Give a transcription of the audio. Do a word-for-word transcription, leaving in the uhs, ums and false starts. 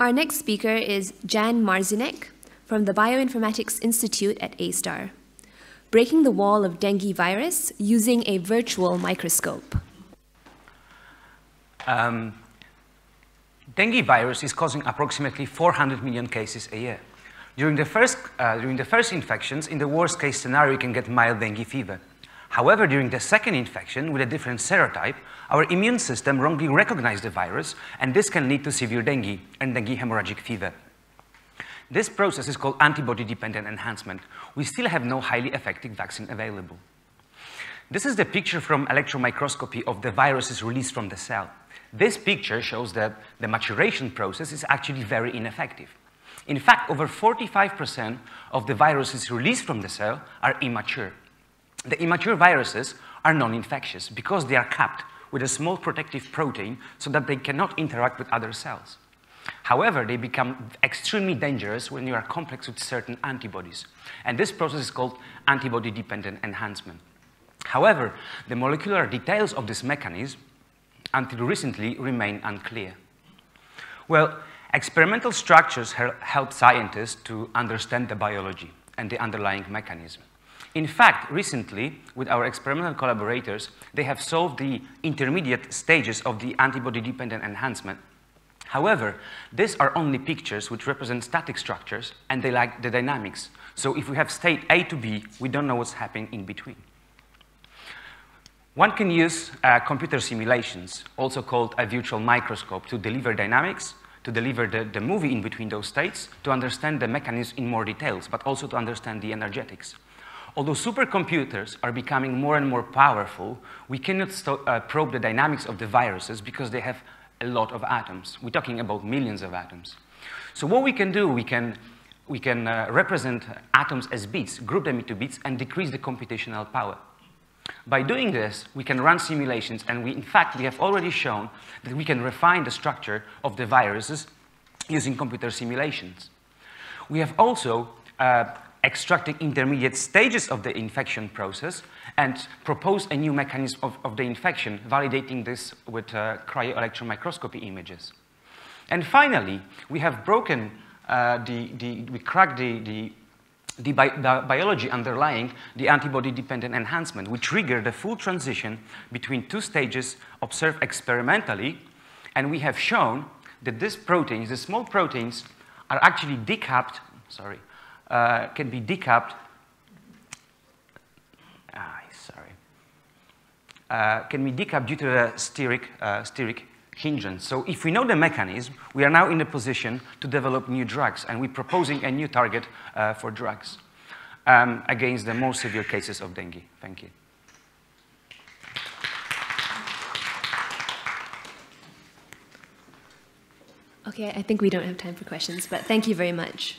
Our next speaker is Jan Marzinek from the Bioinformatics Institute at A star, breaking the wall of dengue virus using a virtual microscope. Um, dengue virus is causing approximately four hundred million cases a year. During the first, uh, during the first infections, in the worst case scenario, you can get mild dengue fever. However, during the second infection with a different serotype, our immune system wrongly recognizes the virus, and this can lead to severe dengue and dengue hemorrhagic fever. This process is called antibody-dependent enhancement. We still have no highly effective vaccine available. This is the picture from electron microscopy of the viruses released from the cell. This picture shows that the maturation process is actually very ineffective. In fact, over forty-five percent of the viruses released from the cell are immature. The immature viruses are non-infectious because they are capped with a small protective protein so that they cannot interact with other cells. However, they become extremely dangerous when you are complex with certain antibodies. And this process is called antibody-dependent enhancement. However, the molecular details of this mechanism, until recently, remain unclear. Well, experimental structures help scientists to understand the biology and the underlying mechanism. In fact, recently, with our experimental collaborators, they have solved the intermediate stages of the antibody-dependent enhancement. However, these are only pictures which represent static structures, and they lack the dynamics. So if we have state A to B, we don't know what's happening in between. One can use uh, computer simulations, also called a virtual microscope, to deliver dynamics, to deliver the, the movie in between those states, to understand the mechanism in more details, but also to understand the energetics. Although supercomputers are becoming more and more powerful, we cannot uh, probe the dynamics of the viruses because they have a lot of atoms. We're talking about millions of atoms. So what we can do, we can, we can uh, represent atoms as bits, group them into bits, and decrease the computational power. By doing this, we can run simulations, and we, in fact, we have already shown that we can refine the structure of the viruses using computer simulations. We have also uh, extracting intermediate stages of the infection process and propose a new mechanism of, of the infection, validating this with uh, cryo-electron microscopy images. And finally, we have broken uh, the, the, we cracked the, the, the, bi the biology underlying the antibody-dependent enhancement, which triggered the full transition between two stages observed experimentally, and we have shown that these proteins, the small proteins, are actually decapped, sorry, Uh, can be decapped, ah, sorry, uh, can be decapped due to the steric, uh, steric hindrance. So if we know the mechanism, we are now in a position to develop new drugs, and we're proposing a new target uh, for drugs um, against the more severe cases of dengue. Thank you. Okay, I think we don't have time for questions, but thank you very much.